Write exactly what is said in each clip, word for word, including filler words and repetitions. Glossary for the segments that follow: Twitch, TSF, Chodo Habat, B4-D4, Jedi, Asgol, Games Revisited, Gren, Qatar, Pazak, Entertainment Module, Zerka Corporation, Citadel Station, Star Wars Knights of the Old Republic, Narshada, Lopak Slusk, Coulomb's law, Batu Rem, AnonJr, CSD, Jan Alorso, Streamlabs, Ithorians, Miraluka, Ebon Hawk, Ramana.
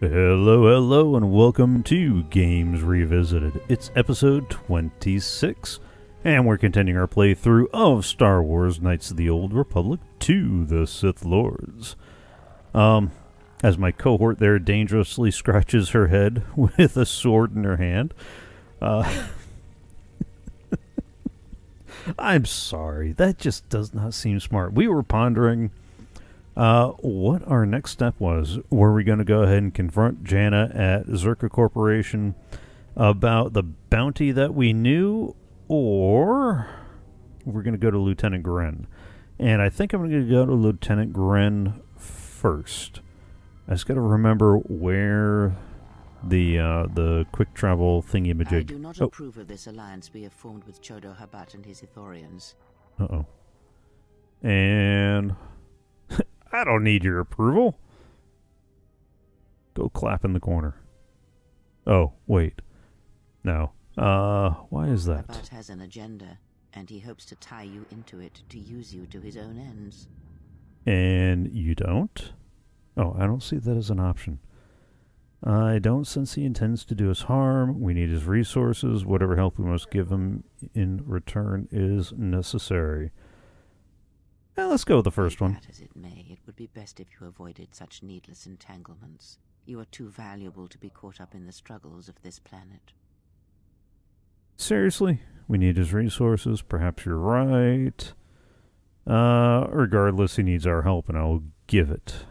Hello, hello, and welcome to Games Revisited. It's episode twenty-six, and we're continuing our playthrough of Star Wars Knights of the Old Republic to the Sith Lords. Um, as my cohort there dangerously scratches her head with a sword in her hand. Uh, I'm sorry, that just does not seem smart. We were pondering Uh, what our next step was. Were we going to go ahead and confront Jana at Zerka Corporation about the bounty that we knew, or we're going to go to Lieutenant Gren? And I think I'm going to go to Lieutenant Gren first. I just got to remember where the uh, the quick travel thingy majig. I do not oh. approve of this alliance we have formed with Chodo Habat and his Ithorians. Uh oh. And I don't need your approval. Go clap in the corner. Oh, wait. No. Uh, why is that? Habat has an agenda, and he hopes to tie you into it to use you to his own ends. And you don't? Oh, I don't see that as an option. I don't, since he intends to do us harm. We need his resources. Whatever help we must give him in return is necessary. Well, let's go with the first one. As it may, it would be best if you avoided such needless entanglements. You are too valuable to be caught up in the struggles of this planet. Seriously? We need his resources. Perhaps you're right. Uh, regardless, he needs our help, and I'll give it.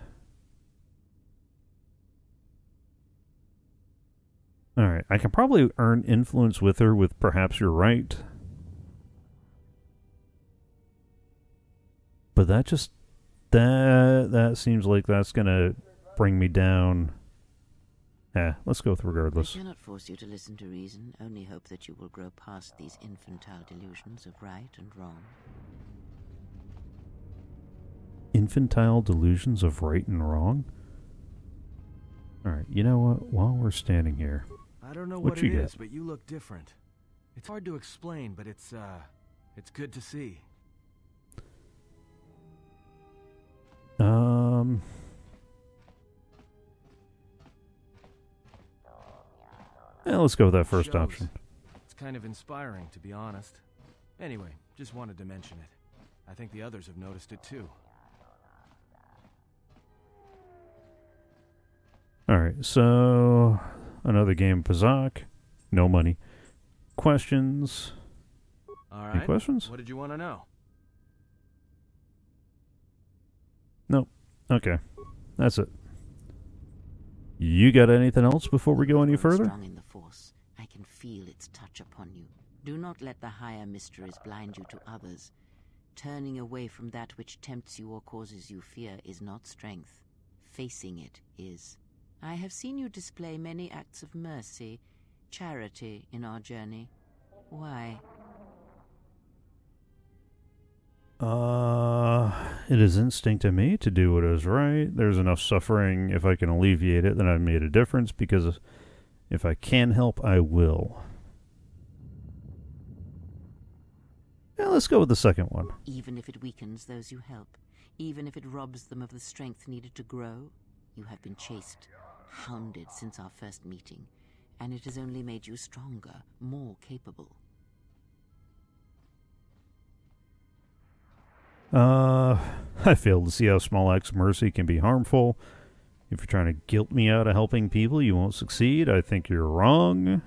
Alright, I can probably earn influence with her with perhaps you're right. But that just, that, that seems like that's going to bring me down. Eh, let's go with regardless. I cannot force you to listen to reason, only hope that you will grow past these infantile delusions of right and wrong. Infantile delusions of right and wrong? Alright, you know what, while we're standing here, I don't know what, what it is, got? But you look different. It's hard to explain, but it's, uh, it's good to see. Um, yeah, let's go with that first Shows. option. It's kind of inspiring, to be honest. Anyway, just wanted to mention it. I think the others have noticed it too. Alright, so another game, Pazak. No money. Questions? Alright. Any questions? What did you want to know? Nope. Okay. That's it. You got anything else before we go any further? Strong in the Force. I can feel its touch upon you. Do not let the higher mysteries blind you to others. Turning away from that which tempts you or causes you fear is not strength. Facing it is. I have seen you display many acts of mercy, charity in our journey. Why? Uh, it is instinct in me to do what is right. There's enough suffering. If I can alleviate it, then I've made a difference, because if I can help, I will. Now let's go with the second one. Even if it weakens those you help, even if it robs them of the strength needed to grow, you have been chased, hounded since our first meeting, and it has only made you stronger, more capable. Uh, I fail to see how small acts of mercy can be harmful. If you're trying to guilt me out of helping people, you won't succeed. I think you're wrong.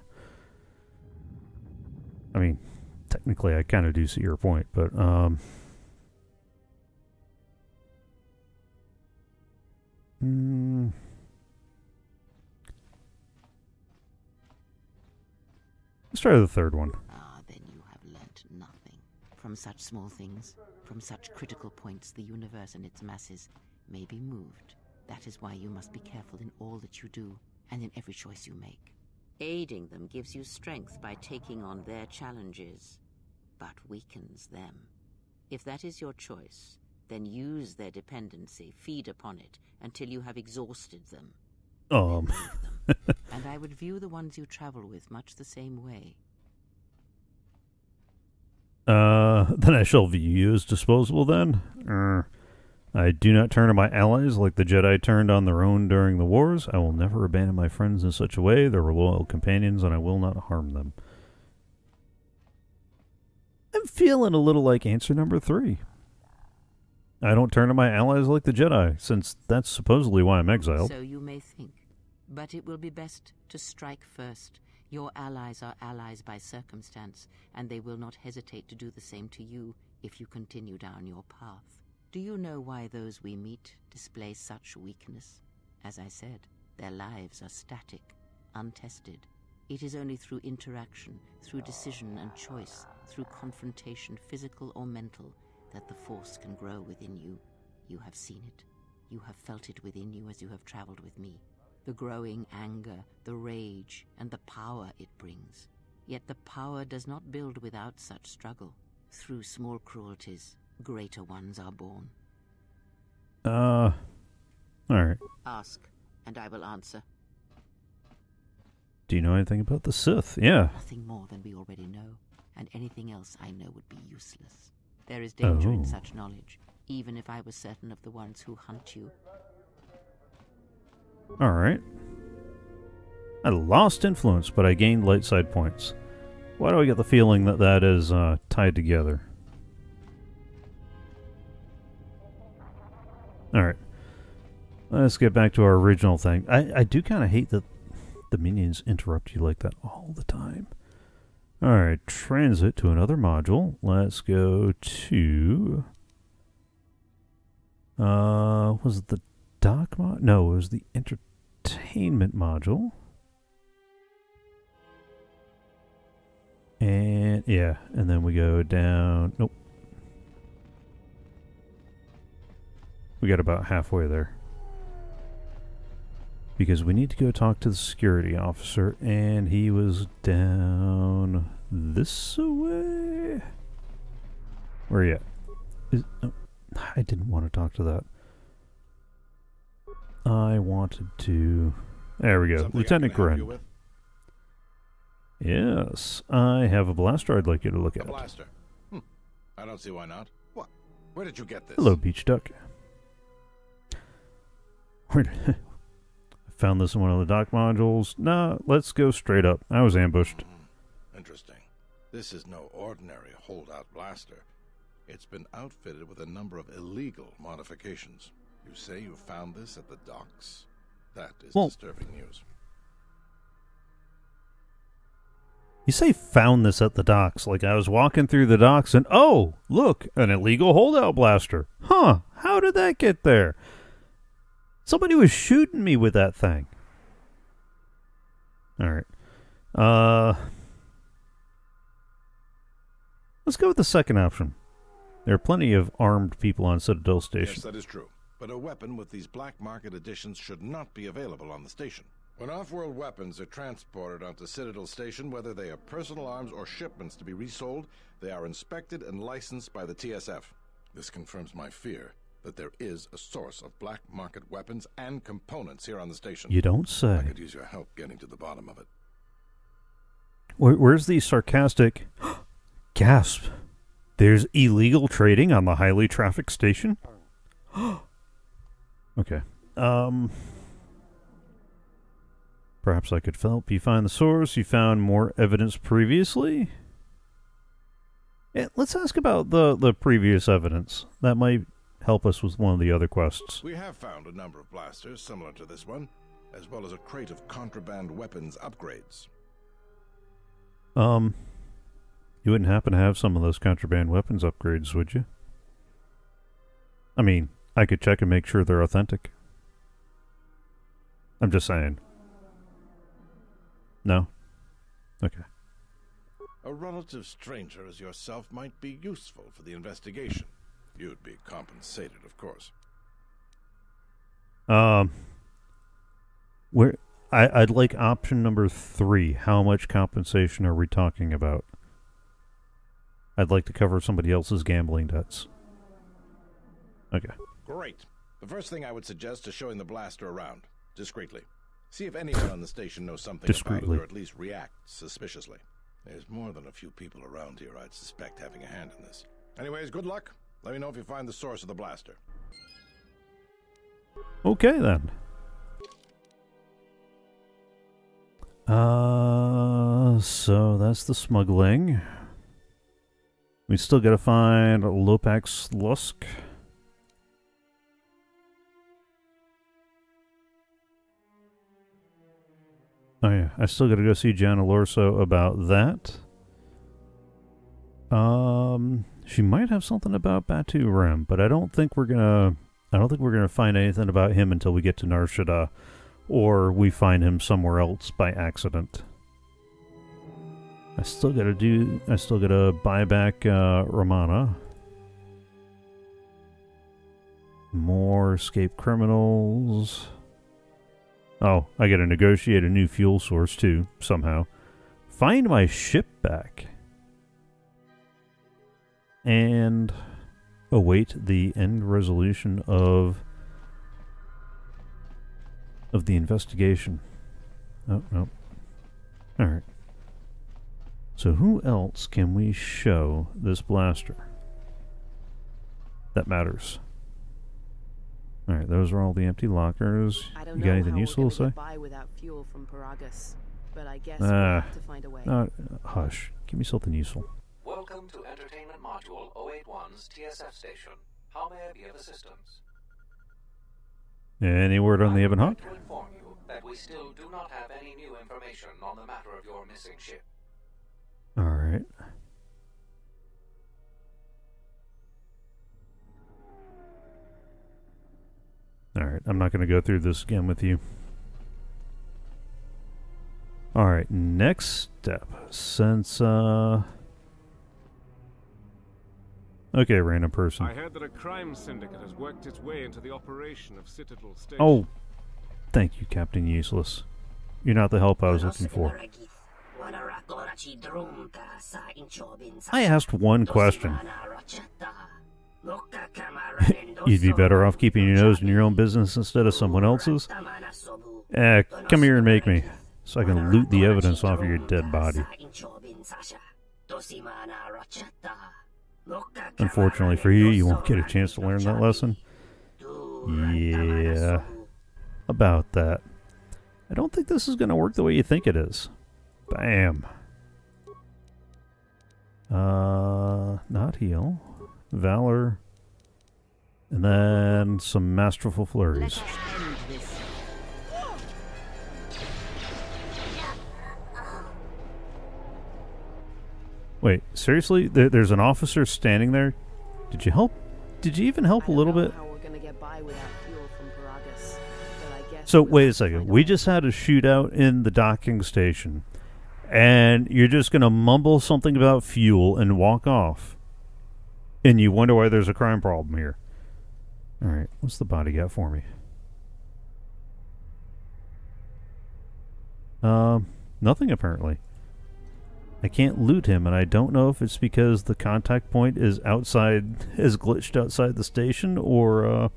I mean, technically I kind of do see your point, but, um... Mm, let's try the third one. Ah, then you have learnt nothing from such small things. From such critical points, the universe and its masses may be moved. That is why you must be careful in all that you do, and in every choice you make. Aiding them gives you strength by taking on their challenges, but weakens them. If that is your choice, then use their dependency, feed upon it, until you have exhausted them. Um. them. And I would view the ones you travel with much the same way. Uh, then I shall view you as disposable then? Er, I do not turn to my allies like the Jedi turned on their own during the wars. I will never abandon my friends in such a way. They were loyal companions, and I will not harm them. I'm feeling a little like answer number three. I don't turn to my allies like the Jedi, since that's supposedly why I'm exiled. So you may think, but it will be best to strike first. Your allies are allies by circumstance, and they will not hesitate to do the same to you if you continue down your path. Do you know why those we meet display such weakness? As I said, their lives are static, untested. It is only through interaction, through decision and choice, through confrontation, physical or mental, that the Force can grow within you. You have seen it. You have felt it within you as you have traveled with me. The growing anger, the rage, and the power it brings. Yet the power does not build without such struggle. Through small cruelties, greater ones are born. Uh, alright. Ask, and I will answer. Do you know anything about the Sith? Yeah. Nothing more than we already know, and anything else I know would be useless. There is danger oh. in such knowledge, even if I was certain of the ones who hunt you. Alright. I lost influence, but I gained light side points. Why do I get the feeling that that is uh, tied together? Alright. Let's get back to our original thing. I, I do kind of hate that the minions interrupt you like that all the time. Alright, transit to another module. Let's go to... Uh, was it the doc mod? No, it was the entertainment module. And, yeah, and then we go down... Nope. We got about halfway there. Because we need to go talk to the security officer, and he was down this way. Where are you at? Is, oh, I didn't want to talk to that. I wanted to... There we go. Something Lieutenant Gren. Yes, I have a blaster I'd like you to look a at. A blaster? Hmm. I don't see why not. What? Where did you get this? Hello, Beach Duck. I found this in one of the dock modules. Nah, let's go straight up. I was ambushed. Mm, interesting. This is no ordinary holdout blaster. It's been outfitted with a number of illegal modifications. You say you found this at the docks? That is well, disturbing news. You say found this at the docks, like I was walking through the docks and, oh, look, an illegal holdout blaster. Huh, how did that get there? Somebody was shooting me with that thing. Alright. Uh, let's go with the second option. There are plenty of armed people on Citadel Station. Yes, that is true. But a weapon with these black market editions should not be available on the station. When off-world weapons are transported onto Citadel Station, whether they are personal arms or shipments to be resold, they are inspected and licensed by the T S F. This confirms my fear that there is a source of black market weapons and components here on the station. You don't say. I could use your help getting to the bottom of it. Where, where's the sarcastic gasp? There's illegal trading on the highly trafficked station? Okay. Um... Perhaps I could help you find the source. You found more evidence previously. Yeah, let's ask about the, the previous evidence. That might help us with one of the other quests. We have found a number of blasters similar to this one, as well as a crate of contraband weapons upgrades. Um, you wouldn't happen to have some of those contraband weapons upgrades, would you? I mean, I could check and make sure they're authentic. I'm just saying. No? Okay. A relative stranger as yourself might be useful for the investigation. You'd be compensated, of course. Um, where I, I'd like option number three. How much compensation are we talking about? I'd like to cover somebody else's gambling debts. Okay. Great. The first thing I would suggest is showing the blaster around, discreetly. See if anyone on the station knows something Discreetly. about it, or at least react suspiciously. There's more than a few people around here I'd suspect having a hand in this. Anyways, good luck. Let me know if you find the source of the blaster. Okay then. Uh, so that's the smuggling. We still gotta find Lopak Slusk. Oh yeah, I still gotta go see Jan Alorso about that. Um, she might have something about Batu Rem, but I don't think we're gonna. I don't think we're gonna find anything about him until we get to Narshada. Or we find him somewhere else by accident. I still gotta do... I still gotta buy back uh, Ramana. More escaped criminals. Oh, I gotta negotiate a new fuel source too, somehow. Find my ship back. And await the end resolution of... of the investigation. Oh, no. Alright. So who else can we show this blaster? That matters. Alright, those are all the empty lockers. I don't you got know anything useful to say? Ah, uh, hush. Give me something useful. Welcome to Entertainment Module oh eight one's T S F Station. How may I be of assistance? Any word on the Ebon Hawk? I would like to inform you that we still do not have any new information on the matter of your missing ship. Alright. Alright, I'm not going to go through this again with you. Alright, next step. Since, uh... Okay, random person. I heard that a crime syndicate has worked its way into the operation of Citadel Station. Oh, thank you, Captain Useless. You're not the help I was looking for. I asked one question. You'd be better off keeping your nose in your own business instead of someone else's. Eh, come here and make me, so I can loot the evidence off of your dead body. Unfortunately for you, you won't get a chance to learn that lesson. Yeah. About that. I don't think this is going to work the way you think it is. Bam. Uh, not heal. Valor. And then some masterful flurries. Wait, seriously? There, there's an officer standing there? Did you help? Did you even help a little bit? So, wait a second. We just had a shootout in the docking station. And you're just going to mumble something about fuel and walk off. And you wonder why there's a crime problem here. Alright, what's the body got for me? Um, nothing apparently. I can't loot him, and I don't know if it's because the contact point is outside, is glitched outside the station, or, uh...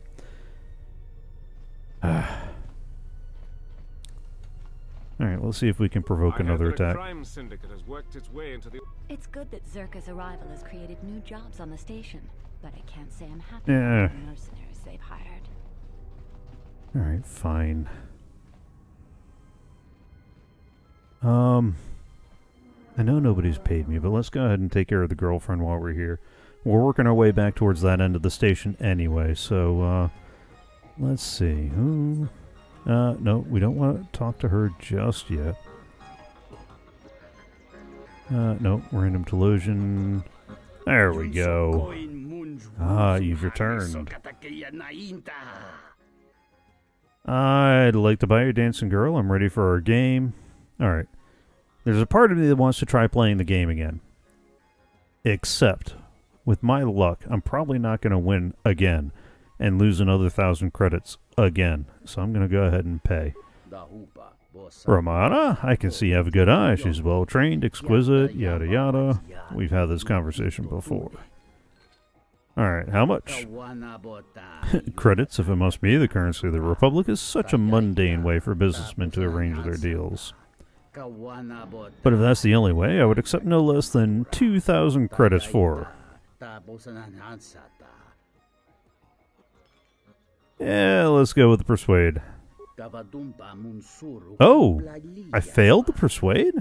uh. Alright, let's see if we can provoke another attack. Crime syndicate has worked its way into the... It's good that Zerka's arrival has created new jobs on the station, but I can't say I'm happy yeah. with the mercenaries they've hired. Alright, fine. Um... I know nobody's paid me, but let's go ahead and take care of the girlfriend while we're here. We're working our way back towards that end of the station anyway, so, uh, let's see. Who? Uh, no, we don't want to talk to her just yet. Uh, no, random delusion. There we go. Ah, you've returned. I'd like to buy your dancing girl. I'm ready for our game. Alright. There's a part of me that wants to try playing the game again. Except, with my luck, I'm probably not going to win again and lose another thousand credits again. So I'm going to go ahead and pay. Ramana, I can see you have a good eye. She's well-trained, exquisite, yada yada. We've had this conversation before. Alright, how much? Credits, if it must be, the currency of the Republic is such a mundane way for businessmen to arrange their deals. But if that's the only way, I would accept no less than two thousand credits for her. Yeah, let's go with the persuade. Oh, I failed the persuade?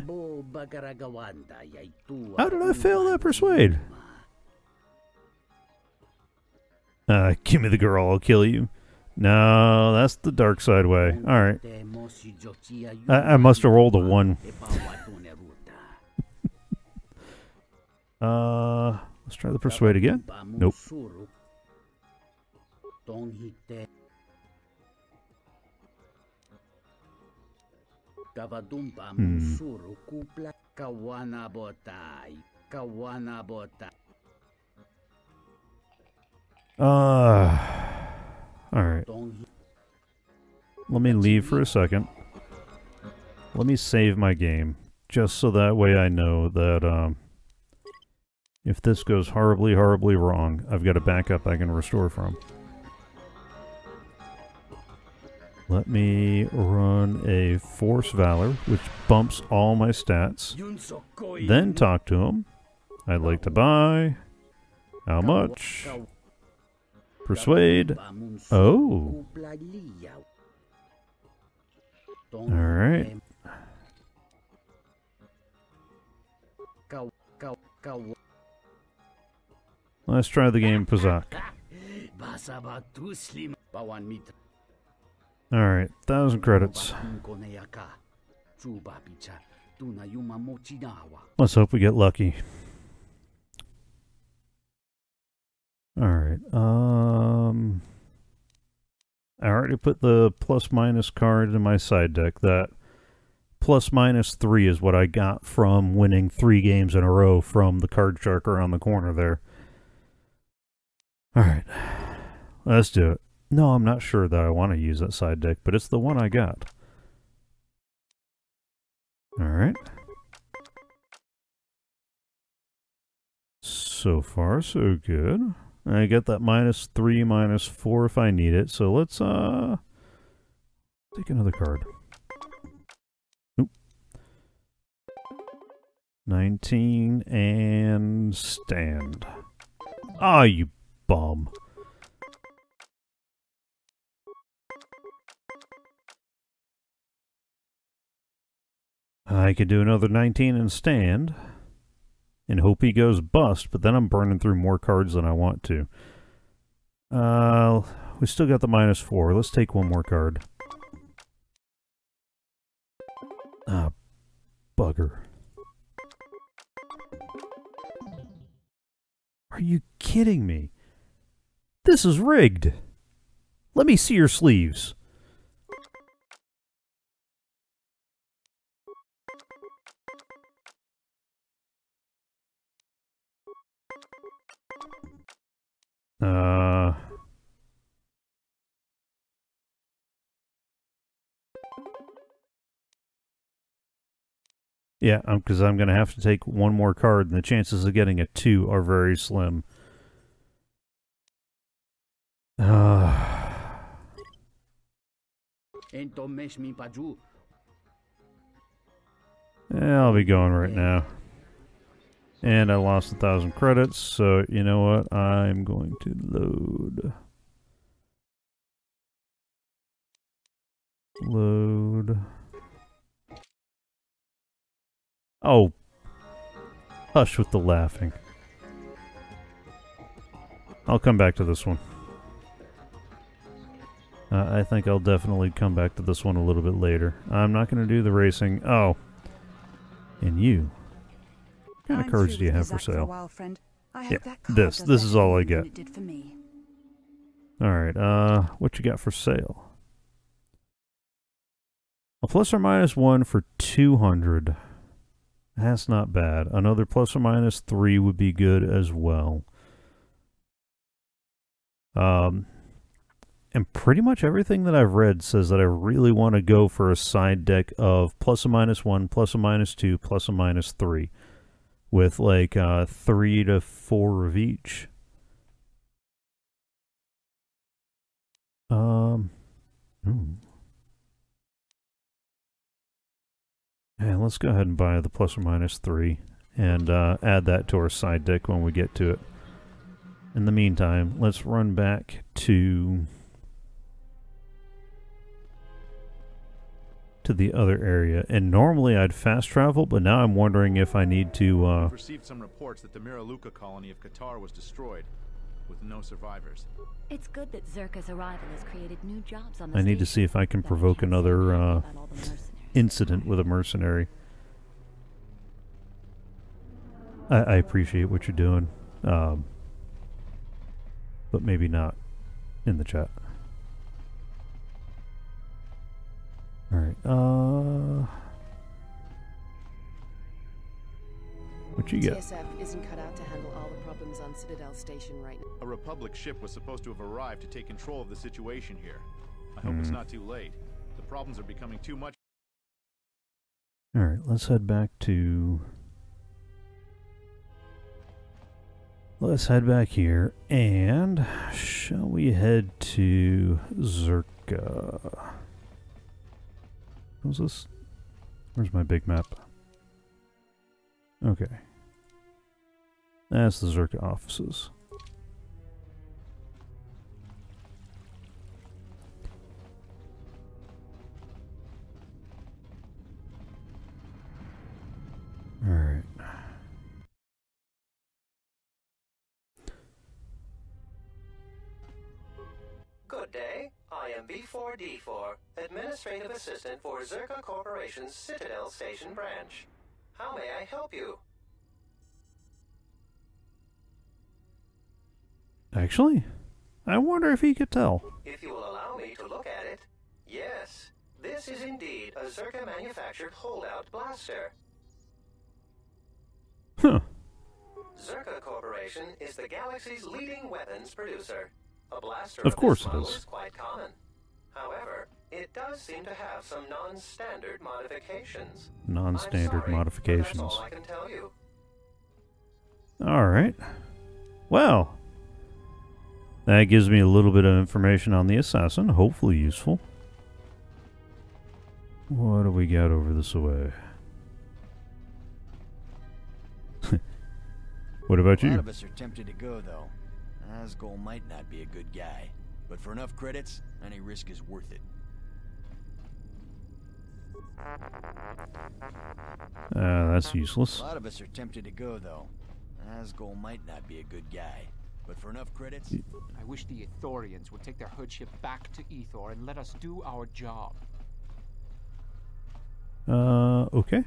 How did I fail that persuade? Uh, give me the girl, I'll kill you. No, that's the dark side way. Alright. I, I must have rolled a one. uh, let's try the persuade again. Nope. Hmm. Uh, alright. Let me leave for a second. Let me save my game. Just so that way I know that um, if this goes horribly, horribly wrong, I've got a backup I can restore from. Let me run a Force Valor, which bumps all my stats. Then talk to him. I'd like to buy. How much? Persuade. Oh. Alright. Let's try the game Pazak. Alright, thousand credits. Let's hope we get lucky. Alright, um... I already put the plus-minus card in my side deck. That plus-minus three is what I got from winning three games in a row from the card shark around the corner there. Alright, let's do it. No, I'm not sure that I want to use that side deck, but it's the one I got. Alright. So far, so good. I get that minus three, minus four if I need it. So let's uh take another card. Nope. nineteen and stand. Ah, you bum. I could do another nineteen and stand and hope he goes bust, but then I'm burning through more cards than I want to. Uh, we still got the minus four. Let's take one more card. Ah, bugger. Are you kidding me? This is rigged. Let me see your sleeves. Uh, yeah, because I'm, I'm going to have to take one more card, and the chances of getting a two are very slim. Uh, yeah, I'll be going right now. And I lost a thousand credits, so you know what? I'm going to load. Load. Oh. Hush with the laughing. I'll come back to this one. Uh, I think I'll definitely come back to this one a little bit later. I'm not going to do the racing. Oh. And you. What kind of cards do you have for sale? Yeah, this. This is all I get. Alright, uh, what you got for sale? A plus or minus one for two hundred. That's not bad. Another plus or minus three would be good as well. Um, and pretty much everything that I've read says that I really want to go for a side deck of plus or minus one, plus or minus two, plus or minus three. With like uh, three to four of each. Um, ooh. And let's go ahead and buy the plus or minus three and uh, add that to our side deck when we get to it. In the meantime, let's run back to to the other area. And normally I'd fast travel, but now I'm wondering if I need to... Uh, We've received some reports that the Miraluka colony of Qatar was destroyed, with no survivors. It's good that Zerka's arrival has created new jobs on the I need station. to see if I can provoke another uh, incident with a mercenary. I, I appreciate what you're doing, um, but maybe not in the chat. Alright, uh... what you get? T S F isn't cut out to handle all the problems on Citadel Station right now. A Republic ship was supposed to have arrived to take control of the situation here. I hope mm. it's not too late. The problems are becoming too much. Alright, let's head back to... Let's head back here, and... Shall we head to... Zerka... What's this? Where's my big map? Okay. That's the Zerka offices. Alright. Good day. I am B four D four, Administrative Assistant for Zerka Corporation's Citadel Station Branch. How may I help you? Actually, I wonder if he could tell. If you will allow me to look at it, yes, this is indeed a Zerka-manufactured holdout blaster. Huh. Zerka Corporation is the galaxy's leading weapons producer. A blaster of course of this model it is. is quite common. However, it does seem to have some non-standard modifications. Non-standard modifications. That's all I can tell you. All right. Well, that gives me a little bit of information on the assassin. Hopefully useful. What do we got over this way? What about you? A lot of us are tempted to go, though. Asgol might not be a good guy, but for enough credits, any risk is worth it. Uh, that's useless. A lot of us are tempted to go, though. Asgol might not be a good guy, but for enough credits... I wish the Ithorians would take their hood ship back to Ithor and let us do our job. Uh, okay.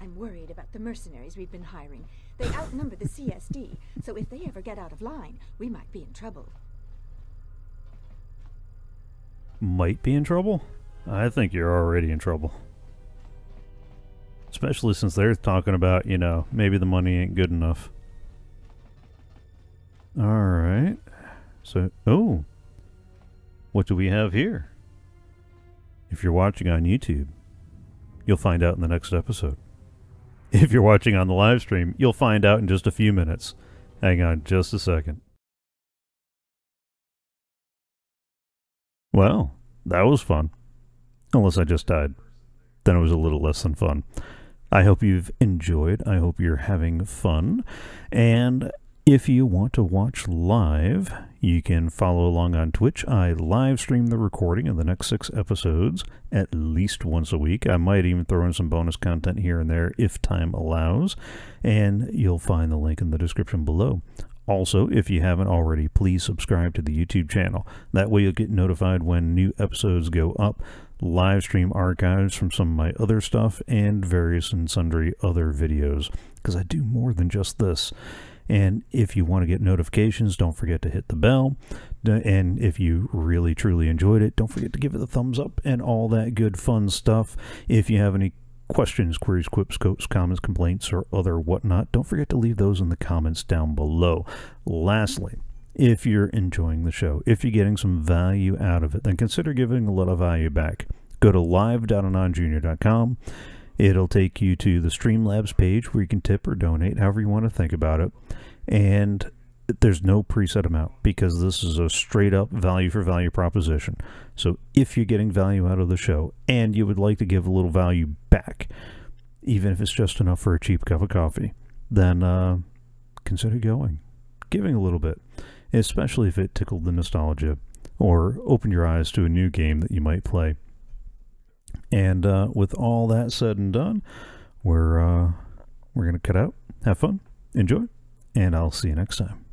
I'm worried about the mercenaries we've been hiring. They outnumber the C S D, so if they ever get out of line, we might be in trouble. Might be in trouble? I think you're already in trouble. Especially since they're talking about, you know, maybe the money ain't good enough. Alright. So, oh. What do we have here? If you're watching on YouTube, you'll find out in the next episode. If you're watching on the live stream, you'll find out in just a few minutes. Hang on just a second. Well, that was fun. Unless I just died. Then it was a little less than fun. I hope you've enjoyed. I hope you're having fun. And if you want to watch live, you can follow along on Twitch. I live stream the recording of the next six episodes at least once a week. I might even throw in some bonus content here and there if time allows. And you'll find the link in the description below. Also, if you haven't already, please subscribe to the YouTube channel. That way you'll get notified when new episodes go up, live stream archives from some of my other stuff, and various and sundry other videos. Because I do more than just this. And if you want to get notifications, don't forget to hit the bell. And if you really, truly enjoyed it, don't forget to give it a thumbs up and all that good fun stuff. If you have any questions, queries, quips, quotes, comments, complaints, or other whatnot, don't forget to leave those in the comments down below. Lastly, if you're enjoying the show, if you're getting some value out of it, then consider giving a little value back. Go to live dot anon junior dot com. It'll take you to the Streamlabs page where you can tip or donate, however you want to think about it. And there's no preset amount because this is a straight up value for value proposition. So if you're getting value out of the show and you would like to give a little value back, even if it's just enough for a cheap cup of coffee, then uh, consider going, giving a little bit, especially if it tickled the nostalgia or opened your eyes to a new game that you might play. And uh, with all that said and done, we're, uh, we're going to cut out. Have fun. Enjoy. And I'll see you next time.